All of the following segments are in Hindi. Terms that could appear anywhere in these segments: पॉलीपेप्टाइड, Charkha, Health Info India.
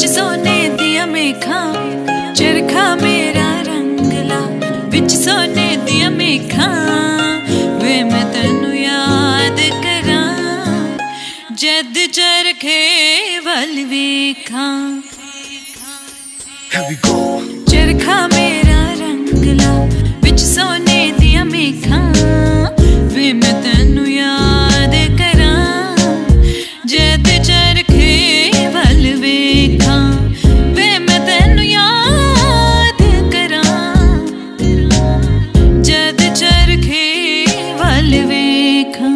विचो ने दिया मेखा चरखा मेरा रंगला विच सोने दिया मेखा वे मैं तेन याद करा जद चरखे वल वेखा चरखा मेरा रंगला विच सोने दिया मेखा वे मैं तेन याद करा जद चरखे वल वेखा वे मैं तेन याद करा जद चरखे वल वेखा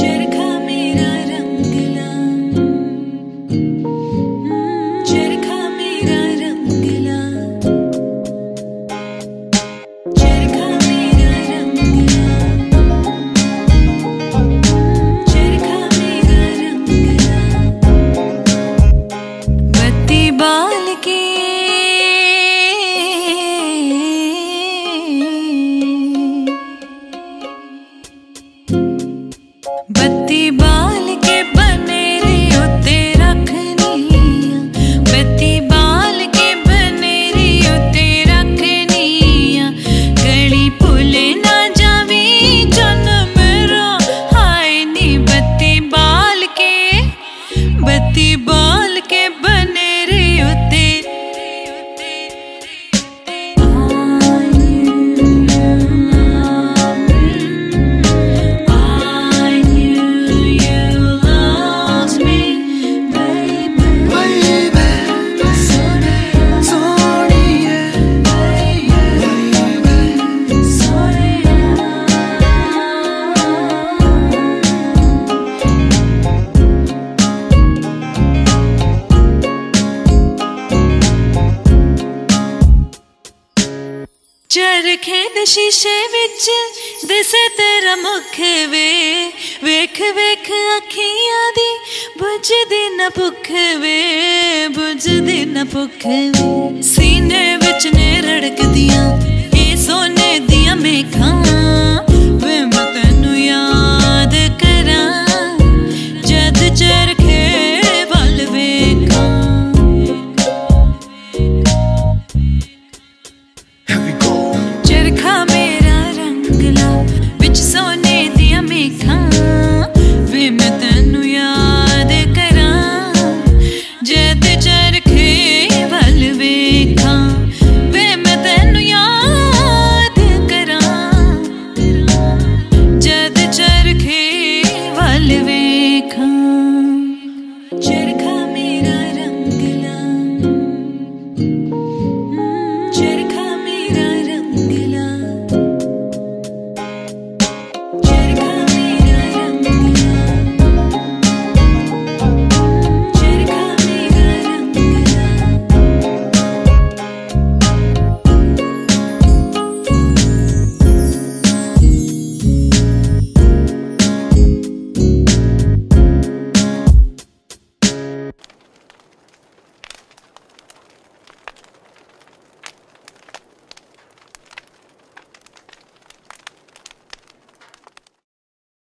चरखा मेरा रंगला चरखा मेरा रंगला चरखा मेरा रंगला चरखा मेरा रंगला बत्ती बाल के बत्ती बाल के बने रे उते रखनी बत्ती बाल के बने रे उते रखनी गली भूले ना जावी जन्म रो हाय नी बत्ती बाल के बने रे उते चरखे दे शीशे विच दिसे तेरा मुख वे वेख वेख अखियां दी बुझदी ना भुख वे बुझदी ना भुख वे सीने विच ने रड़कदियां ए सोने दिया मेखां वे मैं तैनू याद करा जद चरखे वल वेखां चरखा मेरा रंगला विच सोने